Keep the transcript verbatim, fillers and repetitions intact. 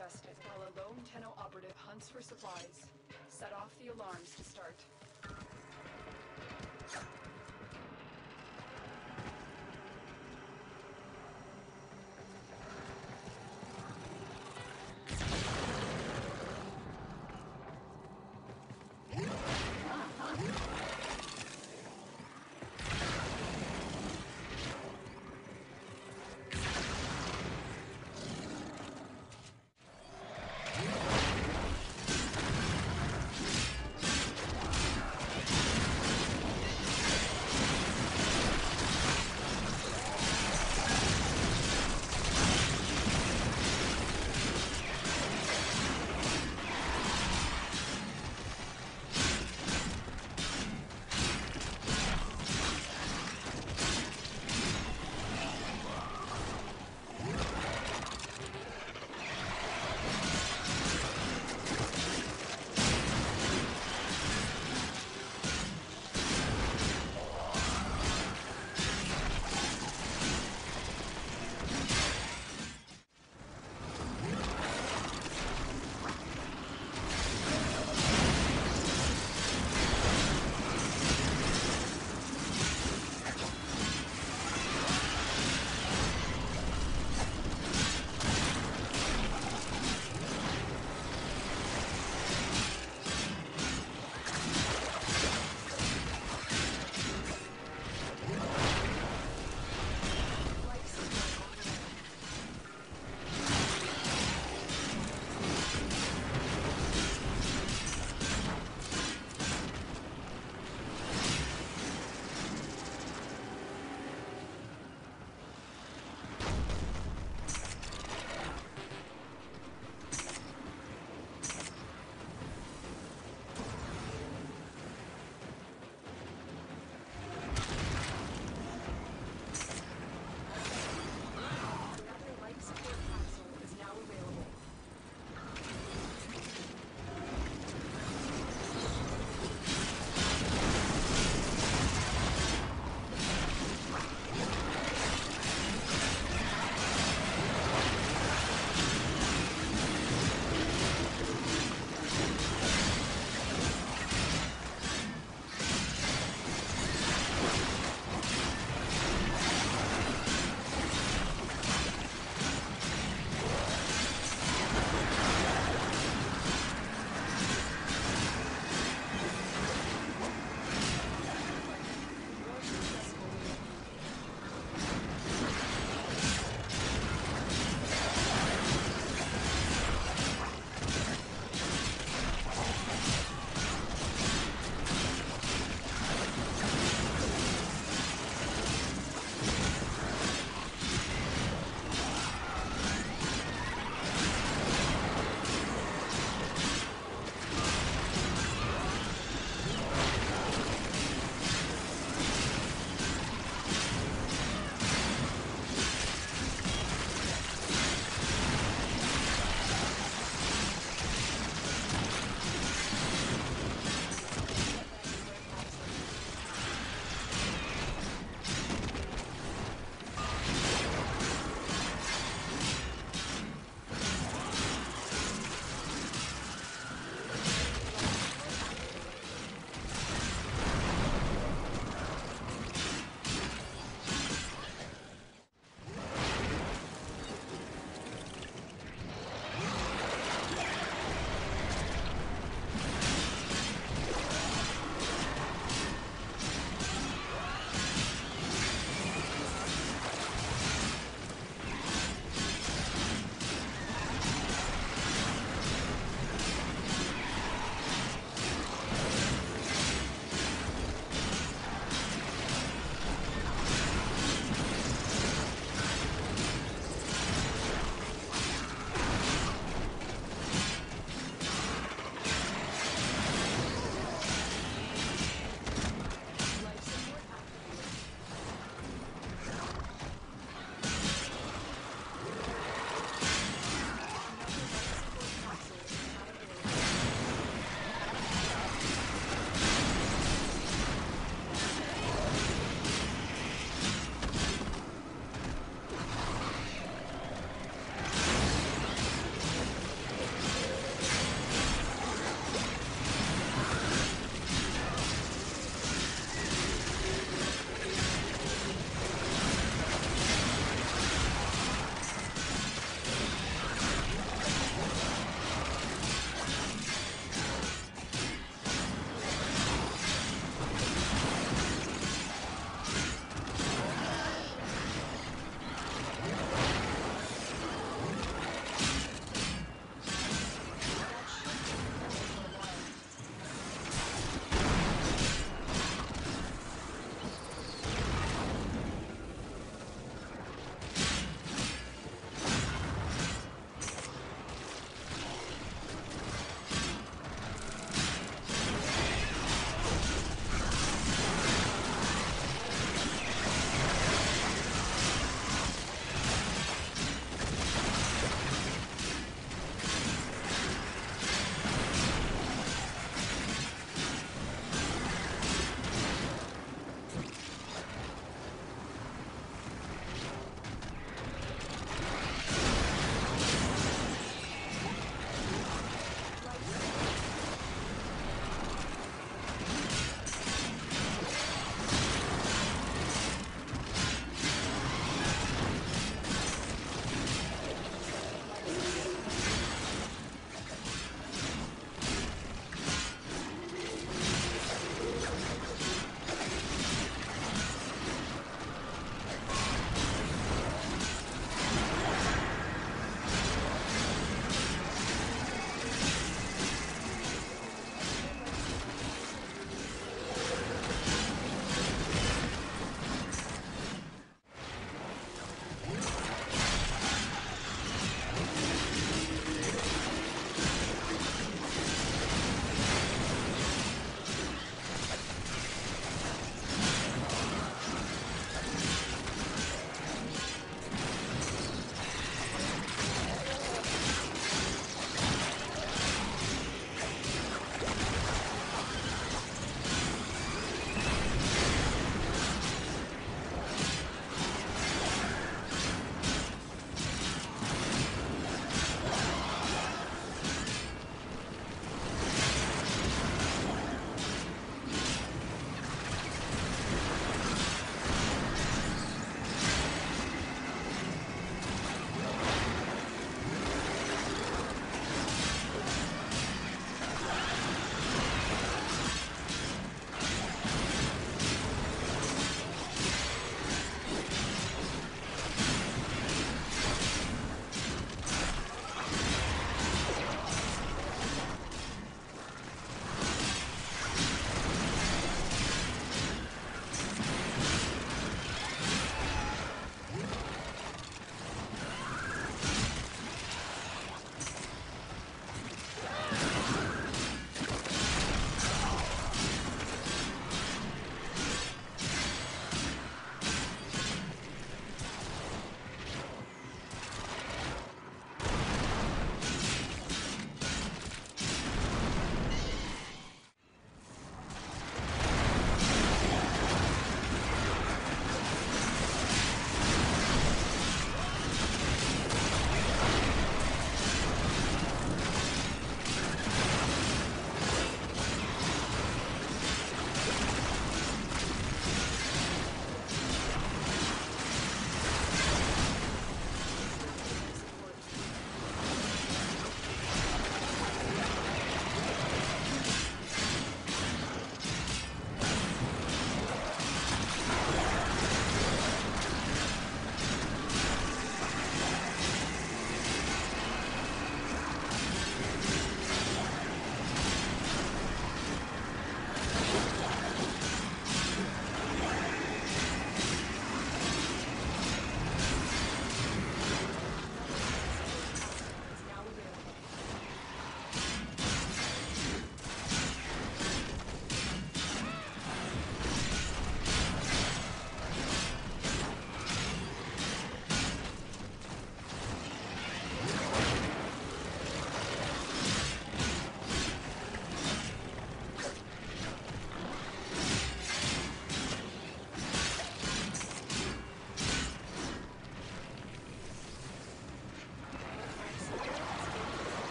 infested while a lone Tenno operative hunts for supplies. Set off the alarms to start.